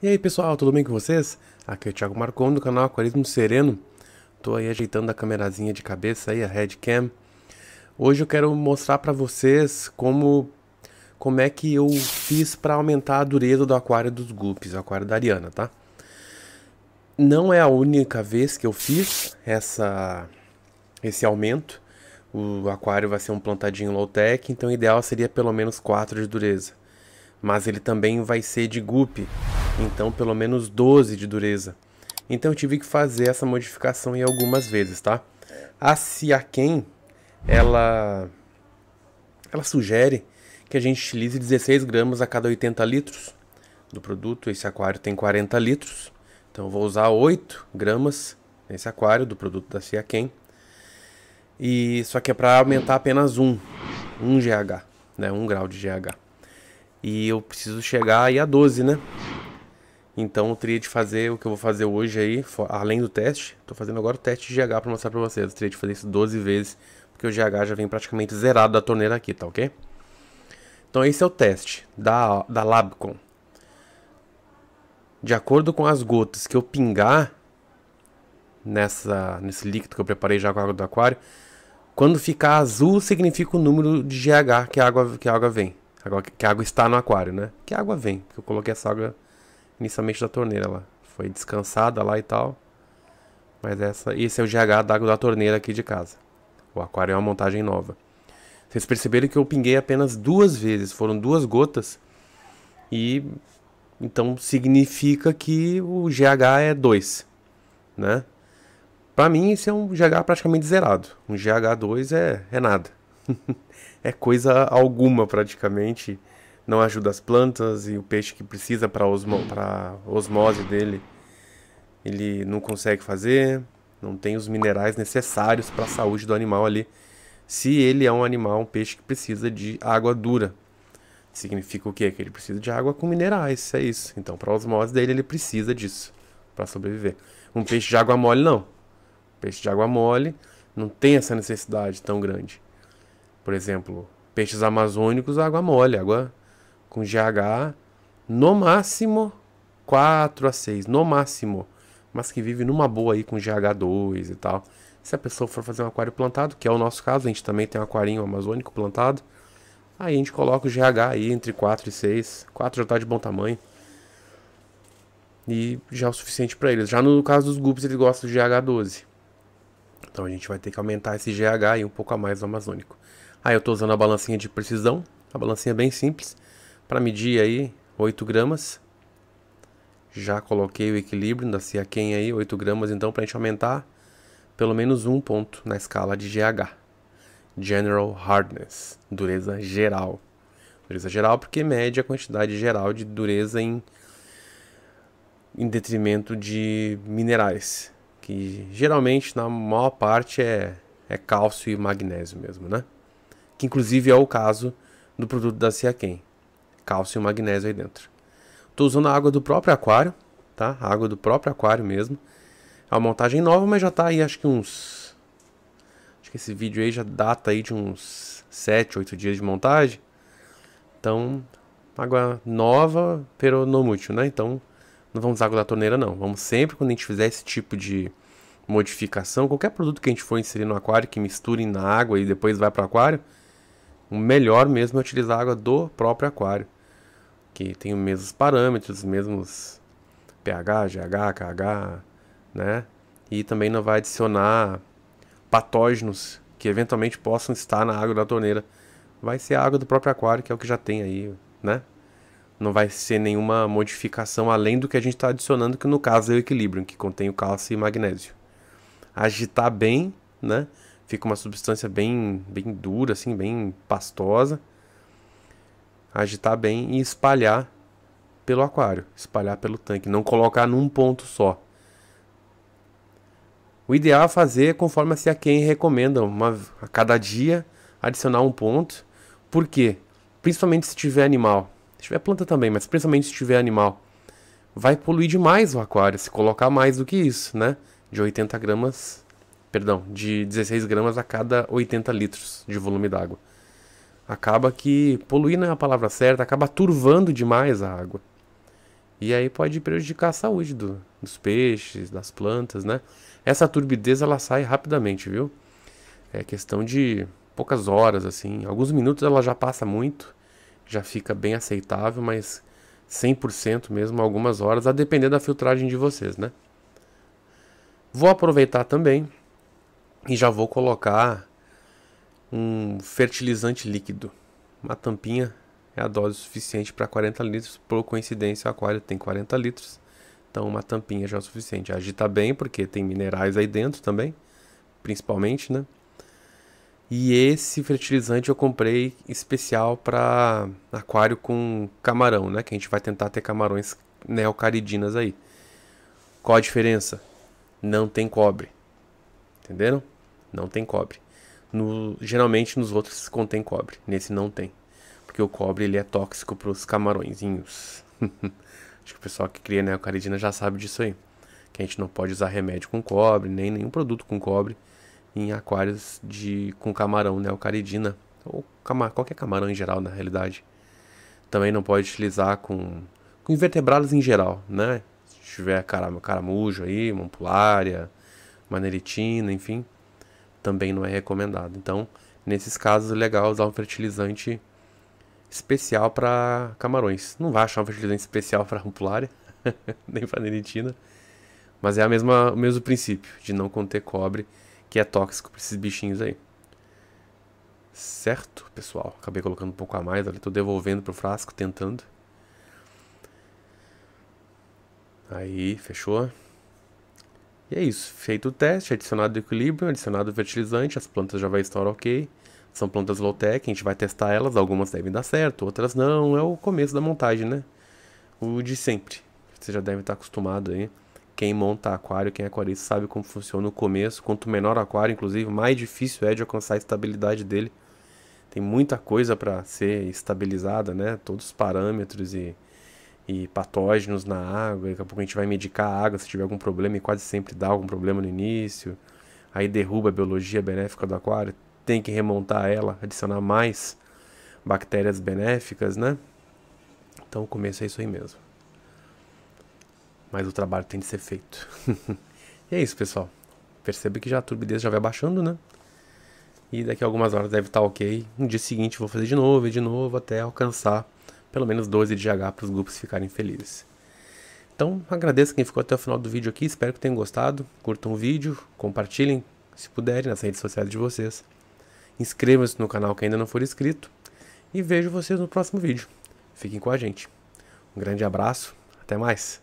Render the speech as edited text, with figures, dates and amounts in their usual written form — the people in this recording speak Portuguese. E aí pessoal, tudo bem com vocês? Aqui é o Thiago Marconi do canal Aquarismo Sereno. Tô aí ajeitando a camerazinha de cabeça aí, a headcam. Hoje eu quero mostrar pra vocês como é que eu fiz pra aumentar a dureza do aquário dos guppies, o aquário da Ariana, tá? Não é a única vez que eu fiz esse aumento. O aquário vai ser um plantadinho low-tech, então o ideal seria pelo menos 4 de dureza. Mas ele também vai ser de guppy, então pelo menos 12 de dureza. Então eu tive que fazer essa modificação em algumas vezes, tá? A Seachem, ela sugere que a gente utilize 16 gramas a cada 80 litros do produto. Esse aquário tem 40 litros, então eu vou usar 8 gramas nesse aquário do produto da Seachem. E só que é para aumentar apenas um GH, né? 1 grau de GH. E eu preciso chegar aí a 12, né? Então eu teria de fazer o que eu vou fazer hoje aí, além do teste. Tô fazendo agora o teste de GH para mostrar para vocês. Eu teria de fazer isso 12 vezes, porque o GH já vem praticamente zerado da torneira aqui, tá ok? Então esse é o teste da Labcon. De acordo com as gotas que eu pingar nesse líquido que eu preparei já com a água do aquário, quando ficar azul significa o número de GH que a água vem. Que a água está no aquário, né? Que a água vem, porque eu coloquei essa água inicialmente da torneira lá. Foi descansada lá e tal. Mas esse é o GH da água da torneira aqui de casa. O aquário é uma montagem nova. Vocês perceberam que eu pinguei apenas 2 vezes. Foram 2 gotas. E então significa que o GH é 2, né? Pra mim esse é um GH praticamente zerado. Um GH 2 é nada. É coisa alguma praticamente, não ajuda as plantas e o peixe que precisa para osmose dele, ele não consegue fazer, não tem os minerais necessários para a saúde do animal ali. Se ele é um peixe que precisa de água dura, significa o quê? Que ele precisa de água com minerais, é isso. Então para a osmose dele ele precisa disso para sobreviver. Um peixe de água mole não, um peixe de água mole não tem essa necessidade tão grande. Por exemplo, peixes amazônicos, água mole, água com GH, no máximo 4 a 6, no máximo. Mas que vive numa boa aí com GH2 e tal. Se a pessoa for fazer um aquário plantado, que é o nosso caso, a gente também tem um aquarinho amazônico plantado, aí a gente coloca o GH aí entre 4 e 6, 4 já tá de bom tamanho. E já é o suficiente para eles. Já no caso dos guppies, eles gostam de GH12. Então a gente vai ter que aumentar esse GH aí um pouco a mais no amazônico. Aí eu estou usando a balancinha de precisão, a balancinha bem simples, para medir aí 8 gramas. Já coloquei o equilíbrio da Seachem aí, 8 gramas, então para a gente aumentar pelo menos 1 ponto na escala de GH. General Hardness, dureza geral. Dureza geral porque mede a quantidade geral de dureza em detrimento de minerais, que geralmente na maior parte é cálcio e magnésio mesmo, né? Que inclusive é o caso do produto da Seachem. Cálcio e magnésio aí dentro. Estou usando a água do próprio aquário, tá? A água do próprio aquário mesmo. É uma montagem nova, mas já tá aí acho que uns... Acho que esse vídeo aí já data aí de uns 7, 8 dias de montagem. Então, água nova, pero no mucho, né? Então, não vamos usar água da torneira não. Vamos sempre, quando a gente fizer esse tipo de modificação, qualquer produto que a gente for inserir no aquário, que misture na água e depois vai para o aquário, o melhor mesmo é utilizar a água do próprio aquário, que tem os mesmos parâmetros, os mesmos pH, GH, KH, né? E também não vai adicionar patógenos que eventualmente possam estar na água da torneira. Vai ser a água do próprio aquário, que é o que já tem aí, né? Não vai ser nenhuma modificação além do que a gente está adicionando, que no caso é o Equilibrium, que contém o cálcio e magnésio. Agitar bem, né? Fica uma substância bem dura, assim, bem pastosa. Agitar bem e espalhar pelo aquário, espalhar pelo tanque. Não colocar num ponto só. O ideal é fazer conforme a Seachem recomenda. A cada dia adicionar um ponto. Por quê? Principalmente se tiver animal. Se tiver planta também, mas principalmente se tiver animal. Vai poluir demais o aquário se colocar mais do que isso, né? De 80 gramas... Perdão, de 16 gramas a cada 80 litros de volume d'água. Acaba que, poluir não é a palavra certa, acaba turvando demais a água. E aí pode prejudicar a saúde dos peixes, das plantas, né? Essa turbidez ela sai rapidamente, viu? É questão de poucas horas, assim. Alguns minutos ela já passa muito, já fica bem aceitável, mas 100% mesmo, algumas horas, a depender da filtragem de vocês, né? Vou aproveitar também e já vou colocar um fertilizante líquido. Uma tampinha é a dose suficiente para 40 litros. Por coincidência, o aquário tem 40 litros. Então, uma tampinha já é o suficiente. Agita bem, porque tem minerais aí dentro também, principalmente, né? E esse fertilizante eu comprei especial para aquário com camarão, né? Que a gente vai tentar ter camarões neocaridinas aí. Qual a diferença? Não tem cobre. Entenderam? Não tem cobre. Geralmente nos outros contém cobre. Nesse não tem. Porque o cobre ele é tóxico para os camarõezinhos. Acho que o pessoal que cria neocaridina já sabe disso aí. Que a gente não pode usar remédio com cobre, nem nenhum produto com cobre em aquários com camarão neocaridina. Ou qualquer camarão em geral, na realidade. Também não pode utilizar com invertebrados em geral, né? Se tiver caramujo aí, mampulária, maneritina, enfim, também não é recomendado. Então, nesses casos, é legal usar um fertilizante especial para camarões. Não vai achar um fertilizante especial para rampulária, nem para neritina, mas é o mesmo princípio, de não conter cobre, que é tóxico para esses bichinhos aí. Certo, pessoal? Acabei colocando um pouco a mais, estou devolvendo para o frasco, tentando. Aí, fechou. E é isso, feito o teste, adicionado o equilíbrio, adicionado o fertilizante, as plantas já vai estar ok. São plantas low-tech, a gente vai testar elas, algumas devem dar certo, outras não, é o começo da montagem, né? O de sempre, você já deve estar acostumado aí. Quem monta aquário, quem é aquarista sabe como funciona o começo. Quanto menor o aquário, inclusive, mais difícil é de alcançar a estabilidade dele. Tem muita coisa para ser estabilizada, né? Todos os parâmetros e patógenos na água, daqui a pouco a gente vai medicar a água se tiver algum problema, e quase sempre dá algum problema no início, aí derruba a biologia benéfica do aquário, tem que remontar ela, adicionar mais bactérias benéficas, né? Então o começo é isso aí mesmo. Mas o trabalho tem de ser feito. E é isso, pessoal. Perceba que já a turbidez já vai baixando, né? E daqui a algumas horas deve estar ok. No dia seguinte vou fazer de novo e de novo até alcançar pelo menos 12 de GH para os grupos ficarem felizes. Então, agradeço quem ficou até o final do vídeo aqui. Espero que tenham gostado. Curtam o vídeo, compartilhem, se puderem, nas redes sociais de vocês. Inscrevam-se no canal quem ainda não for inscrito. E vejo vocês no próximo vídeo. Fiquem com a gente. Um grande abraço. Até mais.